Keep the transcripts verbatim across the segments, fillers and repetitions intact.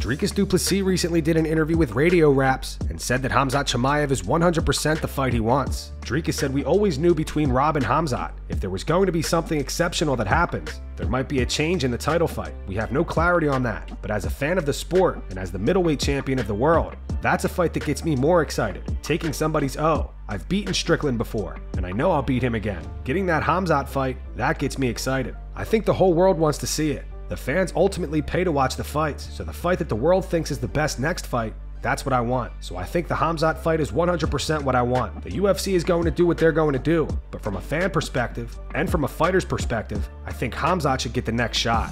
Dricus Du Plessis recently did an interview with Radio Raps and said that Khamzat Chimaev is one hundred percent the fight he wants. Dricus said, "We always knew between Rob and Khamzat, if there was going to be something exceptional that happens, there might be a change in the title fight. We have no clarity on that, but as a fan of the sport and as the middleweight champion of the world, that's a fight that gets me more excited. Taking somebody's O. I've beaten Strickland before, and I know I'll beat him again. Getting that Khamzat fight, that gets me excited. I think the whole world wants to see it. The fans ultimately pay to watch the fights, so the fight that the world thinks is the best next fight, that's what I want. So I think the Khamzat fight is one hundred percent what I want. The U F C is going to do what they're going to do, but from a fan perspective, and from a fighter's perspective, I think Khamzat should get the next shot."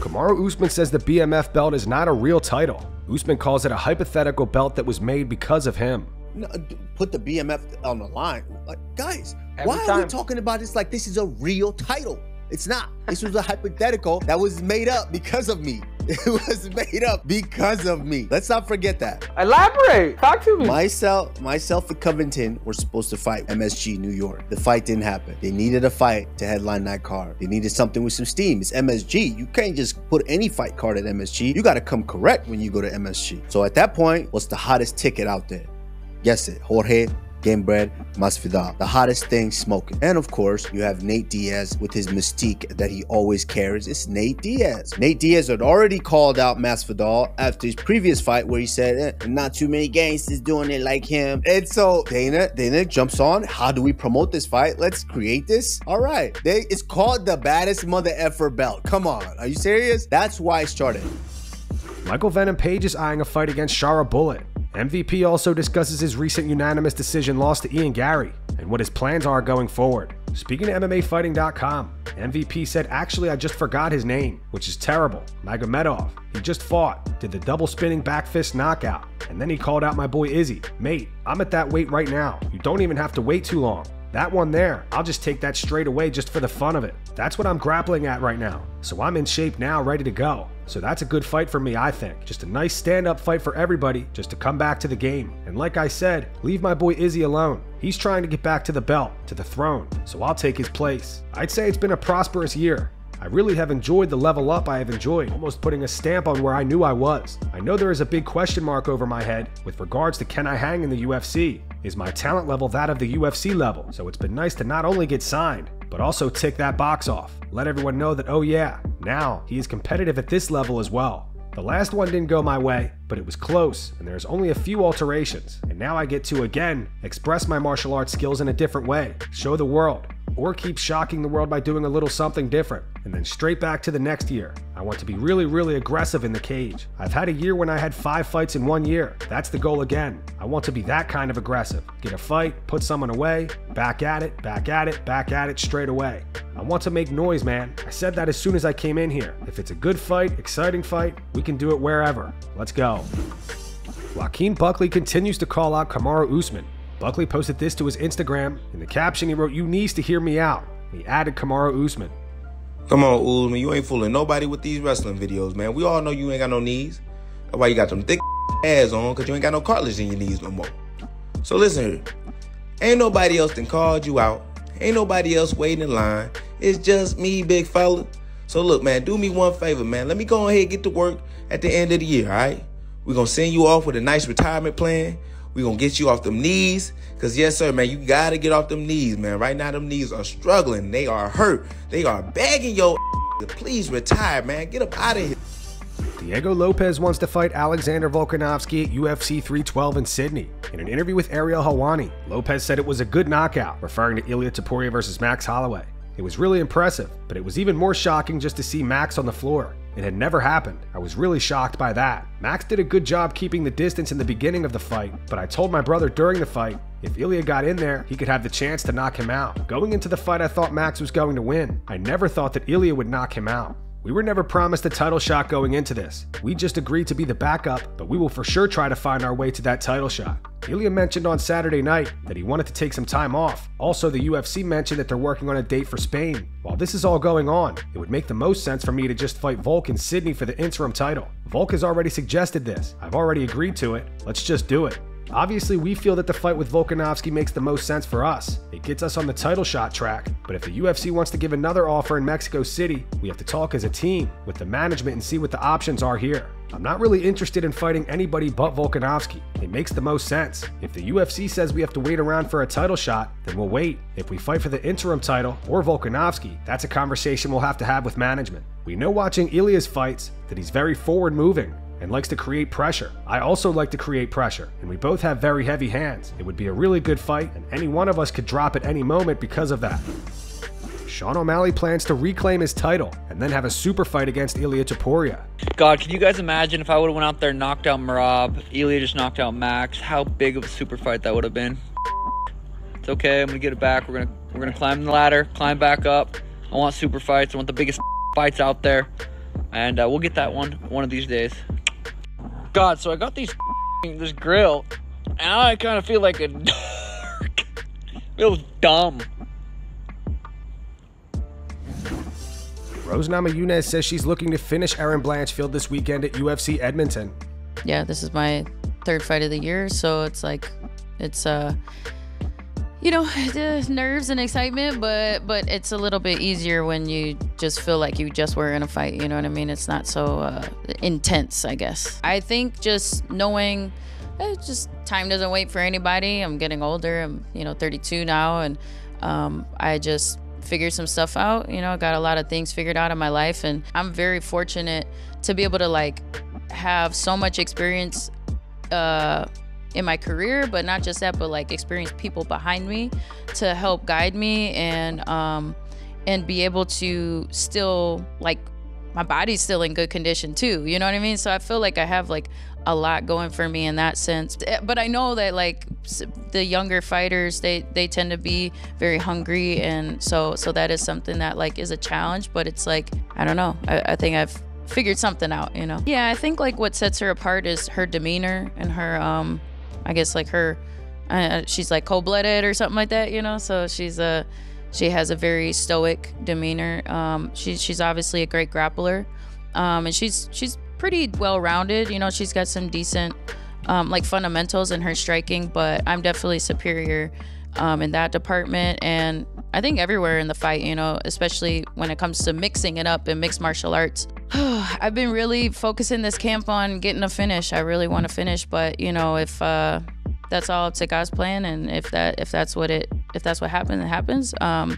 Kamaru Usman says the B M F belt is not a real title. Usman calls it a hypothetical belt that was made because of him. No, put the B M F on the line. Like, guys, Every why time. are we talking about this like this is a real title? It's not. This was a hypothetical that was made up because of me. It was made up because of me. Let's not forget that. Elaborate. Talk to me. Myself, myself and Covington were supposed to fight M S G New York. The fight didn't happen. They needed a fight to headline that card. They needed something with some steam. It's M S G. You can't just put any fight card at M S G. You got to come correct when you go to M S G. So at that point, what's the hottest ticket out there? Guess it. Jorge Gamebred Masvidal, the hottest thing smoking. And of course, you have Nate Diaz with his mystique that he always carries. It's Nate Diaz. Nate Diaz had already called out Masvidal after his previous fight where he said, eh, not too many gangsters doing it like him. And so Dana, Dana jumps on, how do we promote this fight? Let's create this. All right. They, it's called the baddest mother effer belt. Come on. Are you serious? That's why I started. Michael Venom Page is eyeing a fight against Shara Bullitt. M V P also discusses his recent unanimous decision loss to Ian Gary and what his plans are going forward. Speaking to M M A Fighting dot com, M V P said, actually, I just forgot his name, which is terrible. Magomedov, he just fought, did the double spinning back fist knockout, and then he called out my boy Izzy. Mate, I'm at that weight right now. You don't even have to wait too long. That one there, I'll just take that straight away just for the fun of it. That's what I'm grappling at right now. So I'm in shape now, ready to go. So that's a good fight for me, I think. Just a nice stand-up fight for everybody, just to come back to the game. And like I said, leave my boy Izzy alone. He's trying to get back to the belt, to the throne. So I'll take his place. I'd say it's been a prosperous year. I really have enjoyed the level up I have enjoyed, almost putting a stamp on where I knew I was. I know there is a big question mark over my head with regards to can I hang in the U F C? Is my talent level that of the U F C level? So it's been nice to not only get signed, but also tick that box off. Let everyone know that, oh yeah, now he is competitive at this level as well. The last one didn't go my way, but it was close, and there's only a few alterations. And now I get to, again, express my martial arts skills in a different way, show the world, or keep shocking the world by doing a little something different, and then straight back to the next year. I want to be really, really aggressive in the cage. I've had a year when I had five fights in one year. That's the goal again. I want to be that kind of aggressive. Get a fight, put someone away, back at it, back at it, back at it straight away. I want to make noise, man. I said that as soon as I came in here. If it's a good fight, exciting fight, we can do it wherever. Let's go. Joaquin Buckley continues to call out Kamaru Usman. Buckley posted this to his Instagram. In the caption, he wrote, "You needs to hear me out." He added Kamaru Usman. Come on, Usman, you ain't fooling nobody with these wrestling videos, man. We all know you ain't got no knees. That's why you got them thick ass on, because you ain't got no cartilage in your knees no more. So listen here. Ain't nobody else done called you out. Ain't nobody else waiting in line. It's just me, big fella. So look, man, do me one favor, man. Let me go ahead and get to work at the end of the year, all right? We're going to send you off with a nice retirement plan. We're going to get you off them knees. Because, yes, sir, man, you got to get off them knees, man. Right now, them knees are struggling. They are hurt. They are begging your ass to please retire, man. Get up out of here. Diego Lopez wants to fight Alexander Volkanovski at U F C three twelve in Sydney. In an interview with Ariel Helwani, Lopez said it was a good knockout, referring to Ilia Topuria versus Max Holloway. It was really impressive, but it was even more shocking just to see Max on the floor. It had never happened. I was really shocked by that. Max did a good job keeping the distance in the beginning of the fight, but I told my brother during the fight, if Ilia got in there, he could have the chance to knock him out. Going into the fight, I thought Max was going to win. I never thought that Ilia would knock him out. We were never promised a title shot going into this. We just agreed to be the backup, but we will for sure try to find our way to that title shot. Ilia mentioned on Saturday night that he wanted to take some time off. Also, the U F C mentioned that they're working on a date for Spain. While this is all going on, it would make the most sense for me to just fight Volk in Sydney for the interim title. Volk has already suggested this. I've already agreed to it. Let's just do it. Obviously, we feel that the fight with Volkanovski makes the most sense for us. It gets us on the title shot track, but if the U F C wants to give another offer in Mexico City, we have to talk as a team with the management and see what the options are here. I'm not really interested in fighting anybody but Volkanovski. It makes the most sense. If the U F C says we have to wait around for a title shot, then we'll wait. If we fight for the interim title or Volkanovski, that's a conversation we'll have to have with management. We know watching Ilia's fights that he's very forward moving and likes to create pressure. I also like to create pressure, and we both have very heavy hands. It would be a really good fight, and any one of us could drop at any moment because of that. Sean O'Malley plans to reclaim his title and then have a super fight against Ilia Topuria. God, can you guys imagine if I would have went out there and knocked out Murab, Ilia just knocked out Max, how big of a super fight that would have been. It's okay, I'm gonna get it back. We're gonna we're gonna climb the ladder, climb back up. I want super fights, I want the biggest fights out there. And uh, we'll get that one one of these days. God, so I got these this grill, and I kind of feel like a dork. Feels dumb. Rose Namajunas says she's looking to finish Erin Blanchfield this weekend at U F C Edmonton. Yeah, this is my third fight of the year, so it's like, it's uh, you know, the nerves and excitement, but but it's a little bit easier when you just feel like you just were in a fight. You know what I mean? It's not so uh, intense, I guess. I think just knowing, eh, just time doesn't wait for anybody. I'm getting older. I'm you know thirty-two now, and um, I just figured some stuff out, you know, got a lot of things figured out in my life, and I'm very fortunate to be able to like have so much experience uh, in my career, but not just that, but like experienced people behind me to help guide me, and um, and be able to still like, my body's still in good condition too, you know what I mean? So I feel like I have like a lot going for me in that sense. But I know that like the younger fighters, they they tend to be very hungry, and so so that is something that like is a challenge, but it's like, I don't know, I, I think I've figured something out, you know? Yeah, I think like what sets her apart is her demeanor and her, um, I guess like her, uh, she's like cold-blooded or something like that, you know? So she's a, she has a very stoic demeanor. Um, she, she's obviously a great grappler, um, and she's she's pretty well-rounded. You know, she's got some decent um, like fundamentals in her striking, but I'm definitely superior um, in that department, and I think everywhere in the fight. You know, especially when it comes to mixing it up in mixed martial arts. I've been really focusing this camp on getting a finish. I really want to finish, but you know, if uh, that's all up to God's plan, and if that if that's what it. If that's what happens, it happens. Um,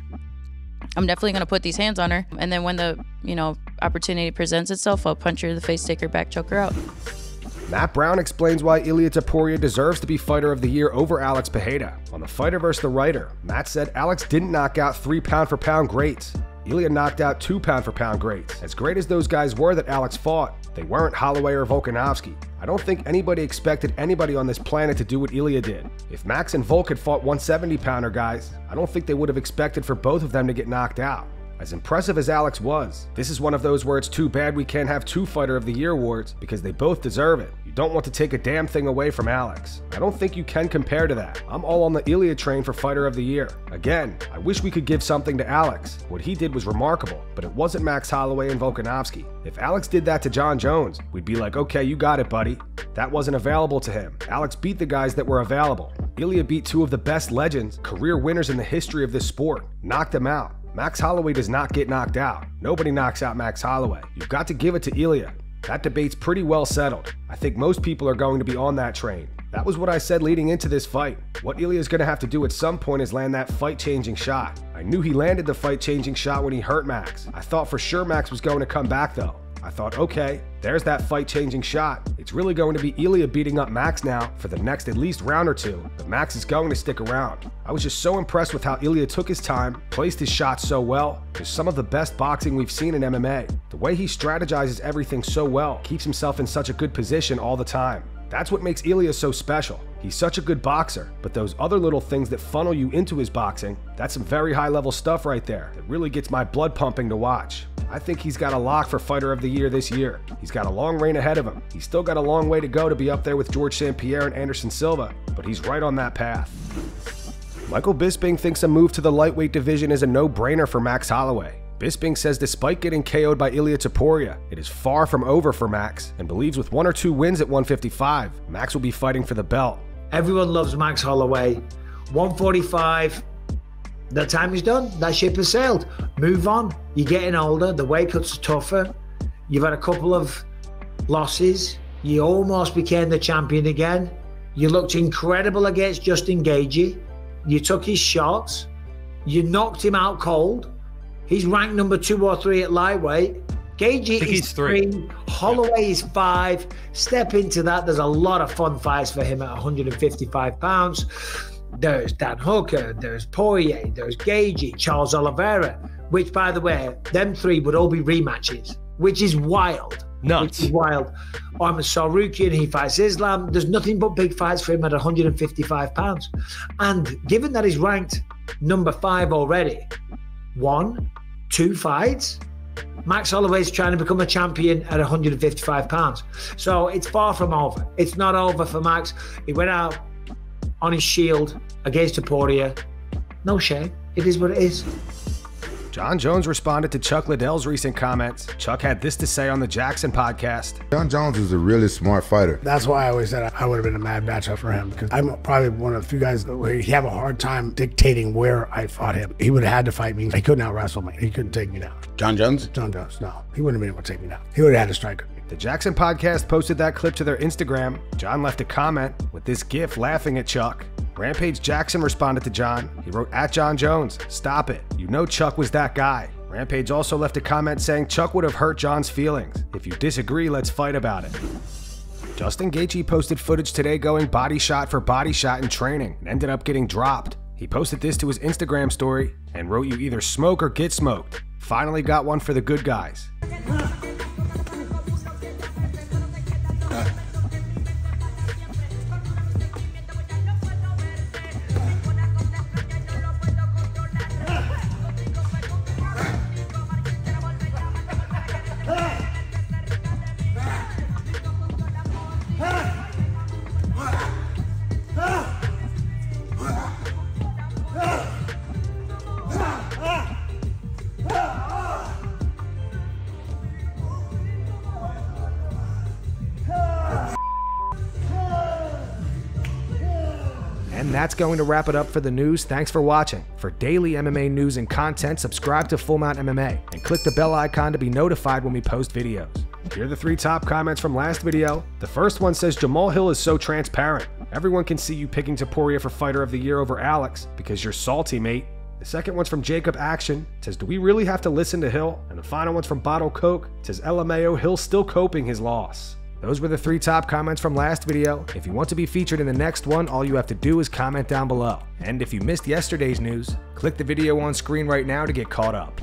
I'm definitely gonna put these hands on her, and then when the you know opportunity presents itself, I'll punch her in the face, take her back, choke her out. Matt Brown explains why Ilia Topuria deserves to be Fighter of the Year over Alex Pereira. On the Fighter versus the Writer, Matt said Alex didn't knock out three pound-for-pound greats. Ilia knocked out two pound-for-pound greats. As great as those guys were that Alex fought, they weren't Holloway or Volkanovski. I don't think anybody expected anybody on this planet to do what Ilia did. If Max and Volk had fought one seventy pounder guys, I don't think they would have expected for both of them to get knocked out. As impressive as Alex was, this is one of those where it's too bad we can't have two Fighter of the Year awards because they both deserve it. You don't want to take a damn thing away from Alex. I don't think you can compare to that. I'm all on the Ilia train for Fighter of the Year. Again, I wish we could give something to Alex. What he did was remarkable, but it wasn't Max Holloway and Volkanovski. If Alex did that to Jon Jones, we'd be like, okay, you got it, buddy. That wasn't available to him. Alex beat the guys that were available. Ilia beat two of the best legends, career winners in the history of this sport, knocked them out. Max Holloway does not get knocked out. Nobody knocks out Max Holloway. You've got to give it to Ilia. That debate's pretty well settled. I think most people are going to be on that train. That was what I said leading into this fight. What Ilia's gonna have to do at some point is land that fight-changing shot. I knew he landed the fight-changing shot when he hurt Max. I thought for sure Max was going to come back though. I thought, okay, there's that fight-changing shot. It's really going to be Ilia beating up Max now for the next at least round or two, but Max is going to stick around. I was just so impressed with how Ilia took his time, placed his shots so well. It's some of the best boxing we've seen in M M A. The way he strategizes everything so well, keeps himself in such a good position all the time. That's what makes Ilia so special. He's such a good boxer, but those other little things that funnel you into his boxing, that's some very high-level stuff right there that really gets my blood pumping to watch. I think he's got a lock for Fighter of the Year this year. He's got a long reign ahead of him. He's still got a long way to go to be up there with George Saint Pierre and Anderson Silva, but he's right on that path. Michael Bisping thinks a move to the lightweight division is a no-brainer for Max Holloway. Bisping says despite getting K O'd by Ilia Topuria, it is far from over for Max, and believes with one or two wins at one fifty-five, Max will be fighting for the belt. Everyone loves Max Holloway. one forty-five, the time is done. That ship has sailed. Move on. You're getting older. The weight cuts are tougher. You've had a couple of losses. You almost became the champion again. You looked incredible against Justin Gaethje. You took his shots. You knocked him out cold. He's ranked number two or three at lightweight. Gaethje is three. three. Holloway is five. Step into that. There's a lot of fun fights for him at one fifty-five pounds. There's Dan Hooker. There's Poirier. There's Gaethje. Charles Oliveira. Which, by the way, them three would all be rematches, which is wild. Nuts. Which is wild. Arman Sarukian, he fights Islam. There's nothing but big fights for him at one fifty-five pounds. And given that he's ranked number five already, one, two fights, Max Holloway's trying to become a champion at one fifty-five pounds. So it's far from over. It's not over for Max. He went out on his shield against Topuria. No shame. It is what it is. Jon Jones responded to Chuck Liddell's recent comments. Chuck had this to say on the Jackson podcast. Jon Jones is a really smart fighter. That's why I always said I would have been a mad matchup for him, because I'm probably one of the few guys where he'd have a hard time dictating where I fought him. He would have had to fight me. He couldn't out-wrestle me. He couldn't take me down. Jon Jones? Jon Jones, no. He wouldn't have been able to take me down. He would have had to strike me. The Jackson podcast posted that clip to their Instagram. Jon left a comment with this gif laughing at Chuck. Rampage Jackson responded to Jon. He wrote, at Jon Jones, stop it. You know Chuck was that guy. Rampage also left a comment saying Chuck would have hurt Jon's feelings. If you disagree, let's fight about it. Justin Gaethje posted footage today going body shot for body shot in training and ended up getting dropped. He posted this to his Instagram story and wrote, you either smoke or get smoked. Finally got one for the good guys. That's going to wrap it up for the news. Thanks for watching. For daily M M A news and content, subscribe to Full Mount M M A and click the bell icon to be notified when we post videos. Here are the three top comments from last video. The first one says, Jamal Hill is so transparent. Everyone can see you picking Topuria for Fighter of the Year over Alex because you're salty, mate. The second one's from Jacob Action. It says, do we really have to listen to Hill? And the final one's from Bottle Coke. It says, L M A O, Hill still coping his loss. Those were the three top comments from last video. If you want to be featured in the next one, all you have to do is comment down below. And if you missed yesterday's news, click the video on screen right now to get caught up.